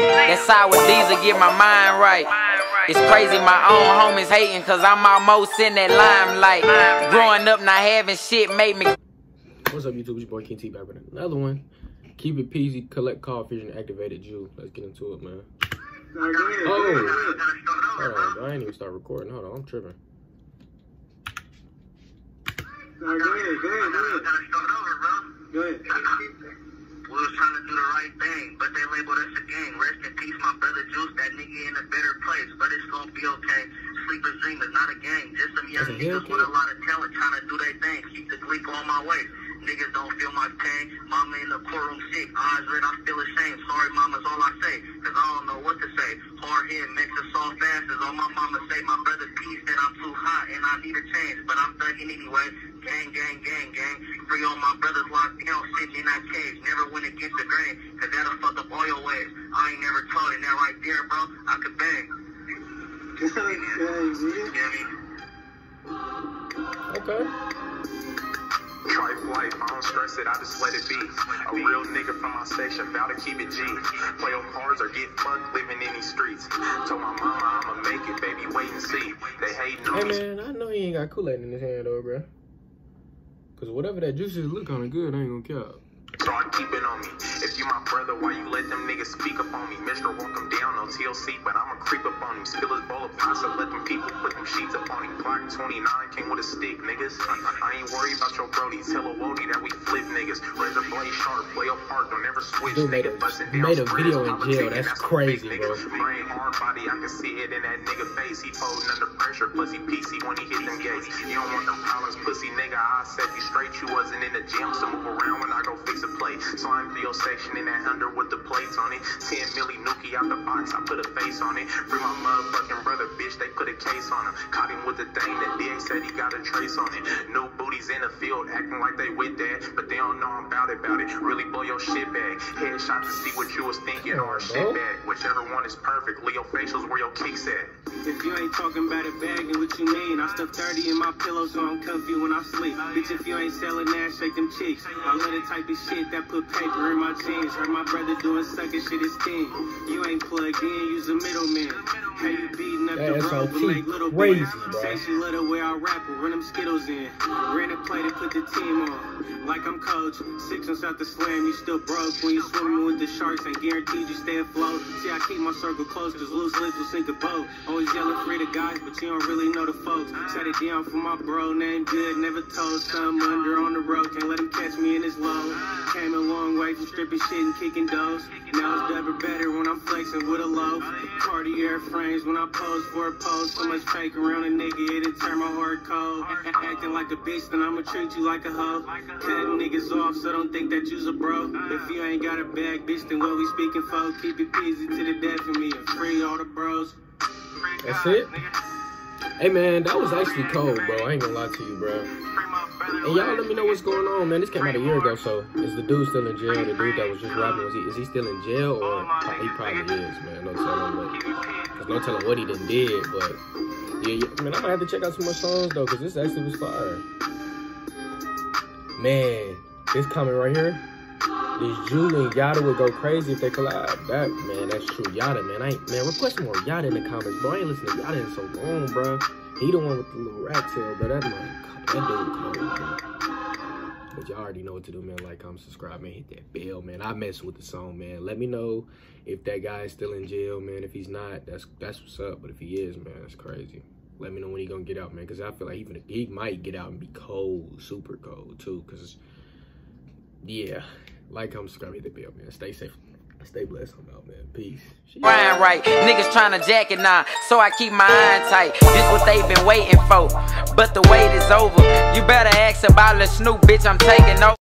That's how with these to get my mind right. It's crazy, my own homies hating, cause I'm almost in that limelight. Growing up not having shit made me. What's up, YouTube? It's your boy King T back with another one. Keep it peasy, collect call fusion, activated Ju. Let's get into it, man. Oh, hold on, I ain't even start recording. Hold on, I'm tripping. Go ahead, go ahead. We was trying to do the right thing, but they labeled us a gang. Rest in peace, my brother Juice. That nigga in a better place, but it's gonna be okay. Sleeper's Dream is not a gang. Just some young niggas with a lot of talent trying to do their thing. Keep the gleek on my way. Niggas don't feel my pain. Mama in the courtroom sick. Eyes red, I feel ashamed. Sorry, mama's all I say, cause I don't know what to say. Hard head makes a soft asses. All my mama say, my brother Peace said I'm too hot and I need a change, but I'm thugging anyway. Gang, gang, gang, gang. Free all my brothers locked down, sitting in that cage. Never went against the grain, cause that'll fuck up all your ways. I ain't never told it. That right there, bro, I could bang. Okay. Trife life, I don't stress it, I just let it be. A real nigga from my section, bout to keep it G. Play on cards or get fucked, living in these streets. Told my mama I'ma make it, baby, wait and see. They hating on me. Hey man, I know he ain't got Kool-Aid in his hand though, bro. Cause whatever that juice is look kinda good, I ain't gonna care. Start keeping on me. If you my brother, why you let them niggas speak up on me? Mr. Walk him down on TLC, but I'ma creep up on him. Spill his bowl of pasta, let them people put them sheets up on him. Block 29 came with a stick, niggas. I ain't worried about your brodies. Hello, Wody, that we flip niggas. Razor blade sharp, play up hard, don't ever switch. Nigga busting down. Made a video in jail, that's crazy, bro. Brain hard body, I can see it in that nigga face. He folding under pressure, pussy PC when he hit them gates. You don't want them problems, pussy nigga. I set you straight, you wasn't in the gym, so move around when I go fix. So I'm video section in that under with the plates on it. 10 milli nookie out the box, I put a face on it. Free my motherfucking brother, bitch, they put a case on him. Caught him with the thing, the DA said he got a trace on it. No booties in the field, acting like they with that, but they don't know I'm about it. Really blow your shit bag. Headshots to see what you was thinking or a shit bag. Whichever one is perfect, Leo facials where your kicks at. If you ain't talking about a bag and what you mean, I stuff 30 in my pillow so I'm comfy when I sleep. Bitch, if you ain't selling ass, shake them cheeks. I love the type of shit that put paper in my jeans. Heard my brother doing sucking shit is team. You ain't plugged in, use a middleman. How you beating up the road with like little boys? Say she love the way I rap, run them Skittles in. Ran a plate and put the team on. Like I'm coach, 6 months out the slam, you still broke. When you swimming with the sharks, ain't guaranteed you stay afloat. See, I keep my circle close, cause loose lips will sink a boat. Always yelling free the guys, but you don't really know the folks. Shut it down for my bro, name good, never told. Some under on the road, can't let him catch me in his low. Came a long way from stripping shit and kicking doors. Now it's double better when I'm flexing with a loaf. Cartier frames when I pose for a pose. So much fake around a nigga, it'll turn my heart cold. Acting like a bitch, then I'ma treat you like a hoe. Cutting niggas off, so don't think that you's a bro. If you ain't got a bag, bitch, then what we speaking for? Keep it peasy to the death of me and free all the bros. That's it? Hey man, that was actually cold, bro. I ain't gonna lie to you, bro. And y'all let me know what's going on, man. This came out a year ago, so is the dude still in jail? The dude that was just rapping, is he still in jail? Or he probably is, man. No telling, but no telling what he done did. But yeah, I mean, I'm gonna have to check out some more songs though, cause this actually was fire. Man, this comment right here, this Julie and Yada would go crazy if they collide. That man, that's true. Yada, man, request more Yada in the comments, bro. I ain't listening to Yada in so long, bro. He the one with the little rat tail, bro. That man. That dude cold, man. But y'all already know what to do, man. Like, comment, subscribe, man. Hit that bell, man. I mess with the song, man. Let me know if that guy is still in jail, man. If he's not, that's what's up. But if he is, man, that's crazy. Let me know when he gonna get out, man. Cause I feel like even he might get out and be cold, super cold too. Cause yeah, like, comment, subscribe, hit that bell, man. Stay safe. Stay blessed, I'm out, man. Peace. Ryan right, niggas trying to jack it now, so I keep my eye tight. This what they've been waiting for, but the wait is over. You better ask about the Snoop, bitch, I'm taking over.